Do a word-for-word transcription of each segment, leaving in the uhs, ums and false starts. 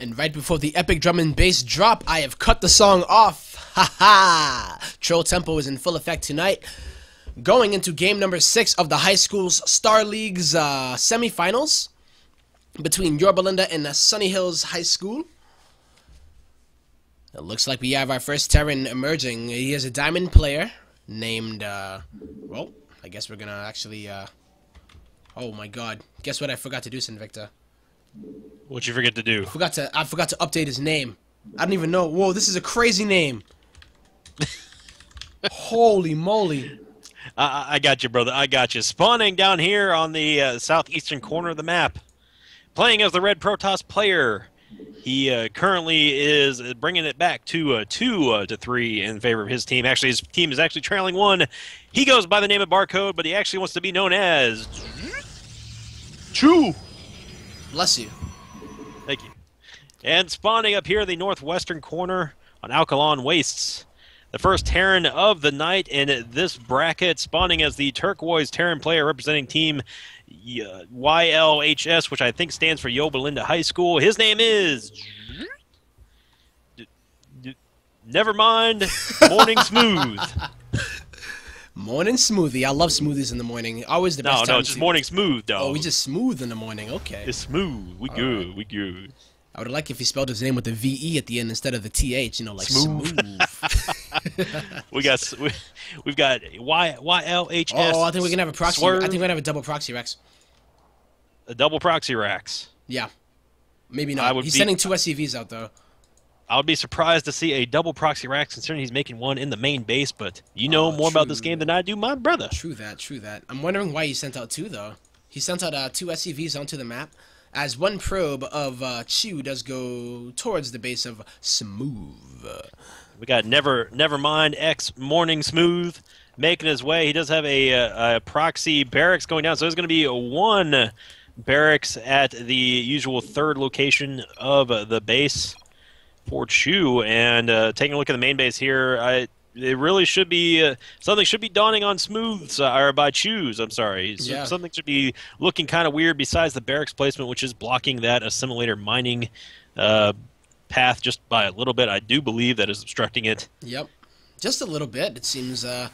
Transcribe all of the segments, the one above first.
And right before the epic drum and bass drop, I have cut the song off. Ha ha! Troll Tempo is in full effect tonight. Going into game number six of the High School's Star League's uh, semifinals between Yorba Linda and uh, Sunny Hills High School. It looks like we have our first Terran emerging. He is a diamond player named, uh, well, I guess we're gonna actually, uh, oh my god. Guess what I forgot to do, Sinvicta? What'd you forget to do? I forgot to I forgot to update his name. I don't even know. Whoa, this is a crazy name. Holy moly! I, I got you, brother. I got you. Spawning down here on the uh, southeastern corner of the map, playing as the Red Protoss player. He uh, currently is bringing it back to uh, two uh, to three in favor of his team. Actually, his team is actually trailing one. He goes by the name of Barcode, but he actually wants to be known as Chu. Bless you. Thank you. And spawning up here in the northwestern corner on Akilon Wastes, the first Terran of the night in this bracket, spawning as the turquoise Terran player representing team Y L H S, which I think stands for Yorba Linda High School. His name is... Never mind. Morning Smooth. Morning smoothie. I love smoothies in the morning. Always the no, best. No, no, it's just morning smooth, though. Oh, we just smooth in the morning. Okay. It's smooth. We all good. Right. We good. I would like if he spelled his name with the V E at the end instead of the T H. You know, like smooth. smooth. we got we, we've got Y Y L H S. Oh, I think we can have a proxy. Swerve. I think we can have a double proxy Rex. A double proxy Rex. Yeah. Maybe not. He's be, sending two S C Vs out though. I would be surprised to see a double proxy rack considering he's making one in the main base, but you know uh, more true. about this game than I do, my brother. True that, true that. I'm wondering why he sent out two, though. He sent out uh, two S C Vs onto the map, as one probe of uh, Chu does go towards the base of Smooth. We got Never never mind X Morning Smooth making his way. He does have a, a, a proxy barracks going down, so there's going to be one barracks at the usual third location of the base. Poor Chu, and uh, taking a look at the main base here, I it really should be uh, something should be dawning on Smooth's uh, or by Chu's. I'm sorry, so, yeah. Something should be looking kind of weird besides the barracks placement, which is blocking that assimilator mining uh, path just by a little bit. I do believe that is obstructing it. Yep, just a little bit. It seems. Uh,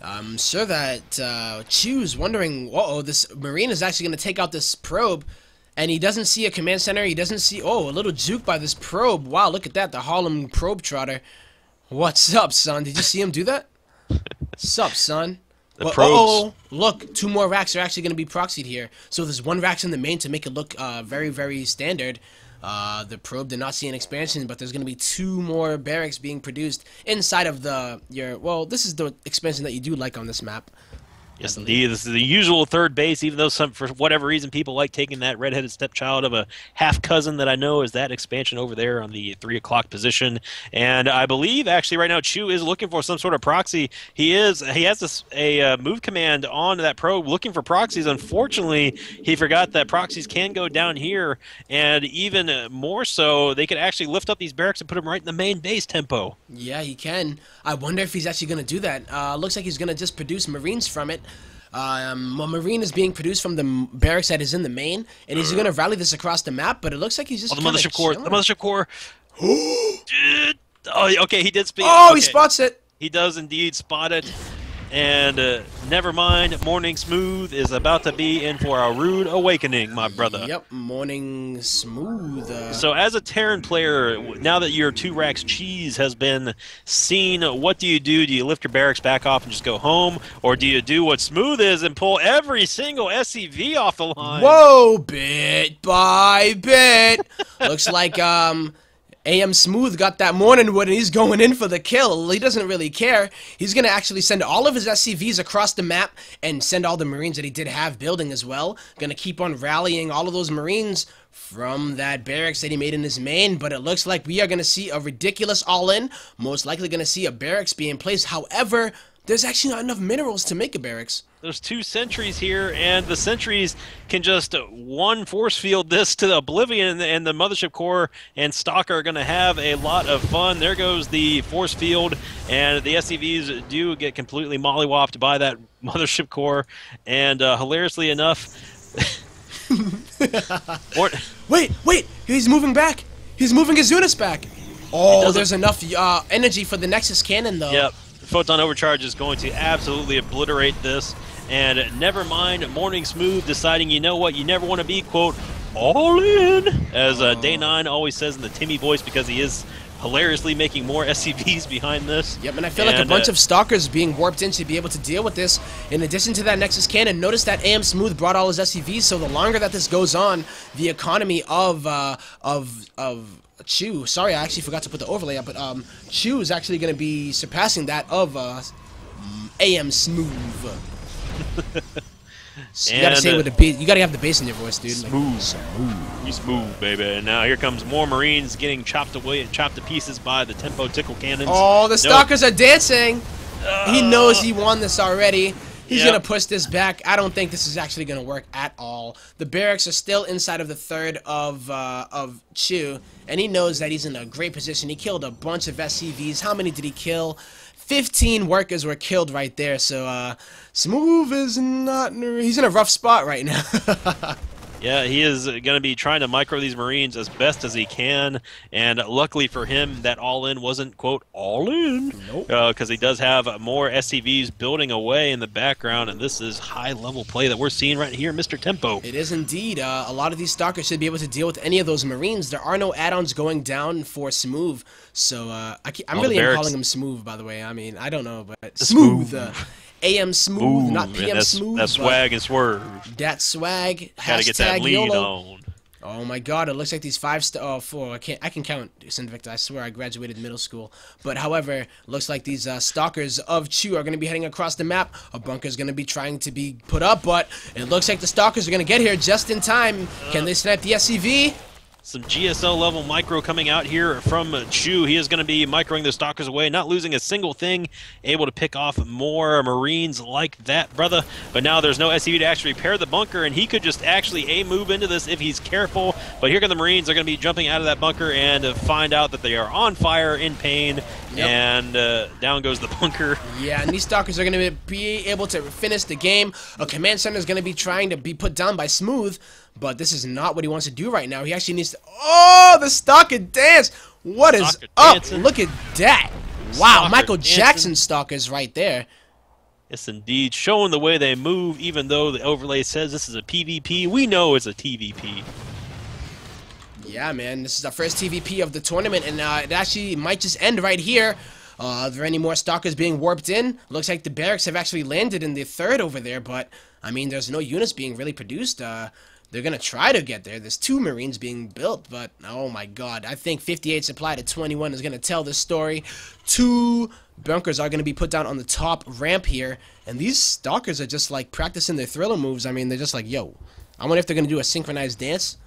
I'm sure that uh, Chu's wondering. Uh oh, this Marine is actually going to take out this probe. And he doesn't see a command center, he doesn't see... Oh, a little juke by this probe. Wow, look at that, the Harlem probe trotter. What's up, son? Did you see him do that? Sup, son? The well, probes. Uh-oh, look, two more racks are actually going to be proxied here. So there's one rack in the main to make it look uh, very, very standard. Uh, the probe did not see an expansion, but there's going to be two more barracks being produced inside of the... your. Well, this is the expansion that you do like on this map. Yes, indeed. This is the usual third base, even though some, for whatever reason people like taking that redheaded stepchild of a half-cousin that I know is that expansion over there on the three o'clock position. And I believe, actually, right now Chu is looking for some sort of proxy. He is. He has this, a uh, move command on that probe looking for proxies. Unfortunately, he forgot that proxies can go down here, and even more so, they could actually lift up these barracks and put them right in the main base Tempo. Yeah, he can. I wonder if he's actually going to do that. Uh, looks like he's going to just produce Marines from it. Um, a Marine is being produced from the barracks that is in the main, and he's going to rally this across the map, but it looks like he's just... Oh, the Mothership Corps! The Mothership Corps! Oh, okay, he did speak. Oh, okay. He spots it! He does indeed spot it, and uh, never mind, Morning Smooth is about to be in for a rude awakening, my brother. Yep, Morning Smooth. Uh... So as a Terran player, now that your two racks cheese has been seen, what do you do? Do you lift your barracks back off and just go home? Or do you do what Smooth is and pull every single S C V off the line? Whoa, bit by bit. Looks like um... A M Smooth got that morning wood, and he's going in for the kill. He doesn't really care. He's going to actually send all of his S C Vs across the map and send all the Marines that he did have building as well. Going to keep on rallying all of those Marines from that barracks that he made in his main, but it looks like we are going to see a ridiculous all-in. Most likely going to see a barracks being placed. However, There's actually not enough minerals to make a barracks. There's two sentries here, and the sentries can just one force field this to the Oblivion, and the Mothership Corps and Stalker are going to have a lot of fun. There goes the force field, and the S C Vs do get completely mollywopped by that Mothership Corps, and uh, hilariously enough... wait, wait! He's moving back! He's moving his units back! Oh, there's enough uh, energy for the Nexus Cannon, though. Yep. Photon Overcharge is going to absolutely obliterate this, and never mind Morning Smooth deciding, you know what, you never want to be, quote, all in, as uh, Day nine always says in the Timmy voice, because he is hilariously making more S C Vs behind this. Yep, and I feel and, like a bunch uh, of Stalkers being warped in to be able to deal with this. In addition to that Nexus Cannon, notice that A M Smooth brought all his S C Vs, so the longer that this goes on, the economy of, uh, of, of... Chu, sorry, I actually forgot to put the overlay up, but um, Chu is actually going to be surpassing that of uh, A M Smooth. So you got to say uh, with the bass, you got to have the bass in your voice, dude. Smooth, like, smooth, you smooth, baby. And now here comes more Marines getting chopped away and chopped to pieces by the Tempo Tickle Cannons. Oh, the Stalkers nope. are dancing. Uh, he knows he won this already. He's yep. going to push this back. I don't think this is actually going to work at all. The barracks are still inside of the third of uh, of Chu, and he knows that he's in a great position. He killed a bunch of S C Vs. How many did he kill? fifteen workers were killed right there, so uh, Smooth is not... He's in a rough spot right now. Yeah, he is going to be trying to micro these Marines as best as he can, and luckily for him, that all-in wasn't, quote, all-in, nope. uh, because he does have more S C Vs building away in the background, and this is high-level play that we're seeing right here, Mister Tempo. It is indeed. Uh, a lot of these Stalkers should be able to deal with any of those Marines. There are no add-ons going down for Smooth, so uh, I keep, I'm All really am calling him Smooth, by the way. I mean, I don't know, but Smooth. Smooth. Uh, A M Smooth, ooh, not P M that's, Smooth. That swag and swerve. That swag. Gotta get that lead YOLO. On. Oh my God! It looks like these five star. Oh, four. I can't. I can count. Sinvicta. I swear I graduated middle school. But however, looks like these uh, Stalkers of Chu are going to be heading across the map. A bunker's going to be trying to be put up, but it looks like the Stalkers are going to get here just in time. Uh, can they snipe the S C V? Some G S L level micro coming out here from Chu. He is going to be microing the Stalkers away, not losing a single thing, able to pick off more Marines like that, brother. But now there's no S C V to actually repair the bunker, and he could just actually A move into this if he's careful. But here come the Marines. They're going to be jumping out of that bunker and find out that they are on fire, in pain, yep. and uh, down goes the bunker. Yeah, and these Stalkers are going to be able to finish the game. A command center is going to be trying to be put down by Smooth. But this is not what he wants to do right now. He actually needs to... Oh, the Stalker dance! What is Stalker up? Dancing. Look at that. Wow, Stalker Michael dancing. Jackson Stalkers right there. Yes, indeed. Showing the way they move, even though the overlay says this is a PvP. We know it's a T V P. Yeah, man. This is our first T V P of the tournament, and uh, it actually might just end right here. Uh, are there any more Stalkers being warped in? Looks like the barracks have actually landed in the third over there, but, I mean, there's no units being really produced. Uh... They're going to try to get there. There's two Marines being built, but oh my God. I think fifty-eight supply to twenty-one is going to tell this story. Two bunkers are going to be put down on the top ramp here, and these Stalkers are just like practicing their thriller moves. I mean, they're just like, yo, I wonder if they're going to do a synchronized dance.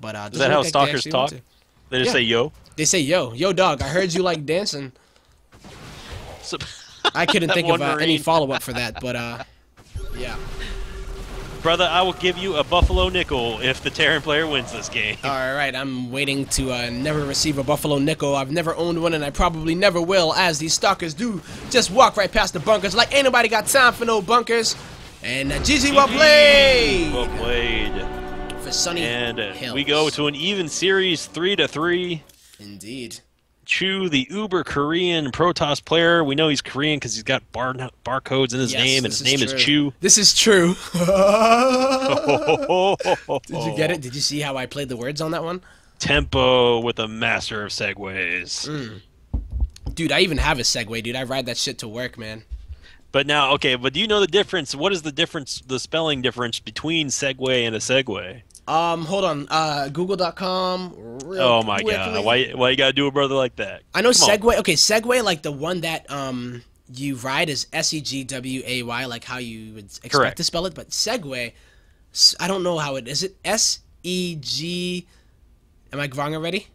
But uh, is that how Stalkers talk? They just yeah. say yo? They say yo. Yo, dog, I heard you like dancing. So, I couldn't think of uh, any follow-up for that, but uh, yeah. Brother, I will give you a Buffalo Nickel if the Terran player wins this game. All right, I'm waiting to uh, never receive a Buffalo Nickel. I've never owned one, and I probably never will, as these Stalkers do just walk right past the bunkers like ain't nobody got time for no bunkers. And uh, G G, well played! Well played. For Sunny Hills. And uh, we go to an even series, three to three. Indeed. Chu, the uber Korean Protoss player. We know he's Korean because he's got bar barcodes in his yes, name, and his is name true. is Chu. This is true. Did you get it? Did you see how I played the words on that one? Tempo with a master of segues. Mm. Dude, I even have a segue, dude. I ride that shit to work, man. But now, okay, but do you know the difference? What is the difference, the spelling difference between segue and a segue? Um, hold on, uh, google dot com, oh my quickly. God, why, why you gotta do a brother like that? I know Segway, okay, Segway, like the one that, um, you ride is S E G W A Y, like how you would expect Correct. to spell it, but Segway, I don't know how it, is it S E G, am I wrong already?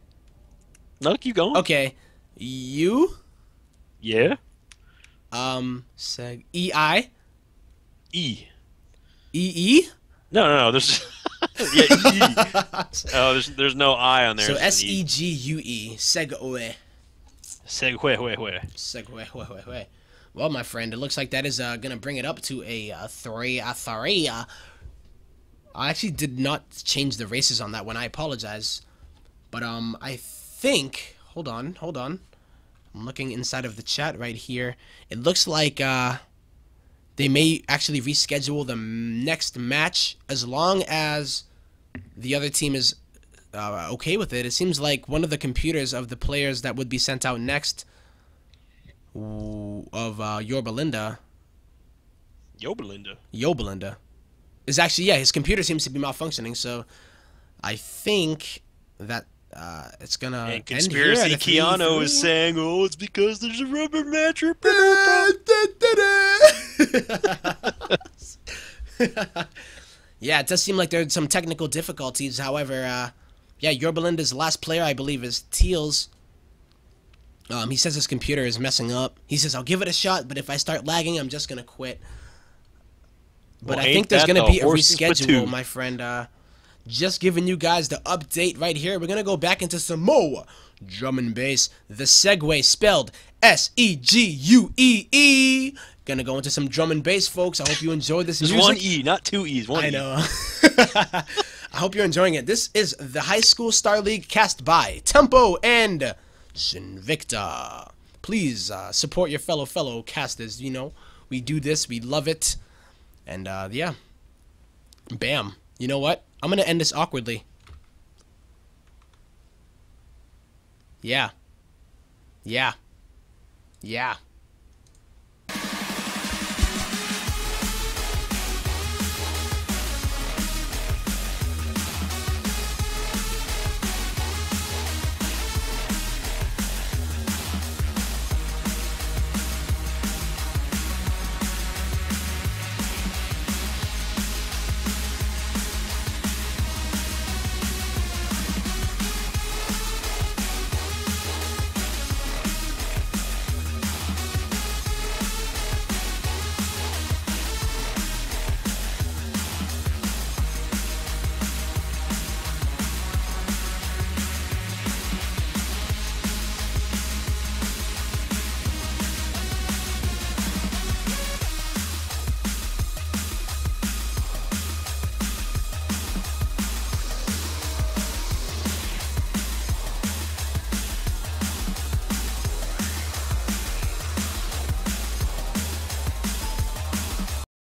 No, keep going. Okay, you? Yeah? Um, seg E I E E E. No, no, no. There's yeah, E. Oh, there's there's no I on there. So S E G U E. Segue. Segue. Segue. Well, my friend, it looks like that is uh, gonna bring it up to a uh, three. A three. Uh, I actually did not change the races on that one. I apologize, but um, I think. Hold on. Hold on. I'm looking inside of the chat right here. It looks like uh, they may actually reschedule the next match as long as the other team is uh, okay with it. It seems like one of the computers of the players that would be sent out next of uh, Yorba Linda. Yorba Linda? Yorba Linda. Is actually, yeah, his computer seems to be malfunctioning, so I think that... Uh, it's gonna and conspiracy end here. Keanu is saying, "Oh, it's because there's a rubber match." Yeah, it does seem like there's some technical difficulties. However, uh, yeah, Yorba Linda's last player, I believe, is Teals. Um, he says his computer is messing up. He says, "I'll give it a shot, but if I start lagging, I'm just gonna quit." But well, I think there's gonna be a reschedule, my friend. Uh, Just giving you guys the update right here. We're going to go back into some more drum and bass. The segue spelled S E G U E E. Going to go into some drum and bass, folks. I hope you enjoyed this. There's music. One E, not two E's. One I E. Know. I hope you're enjoying it. This is the High School Star League cast by Tempo and Sinvicta. Please uh, support your fellow, fellow casters. You know, we do this. We love it. And, uh, yeah. Bam. You know what? I'm going to end this awkwardly. Yeah. Yeah. Yeah.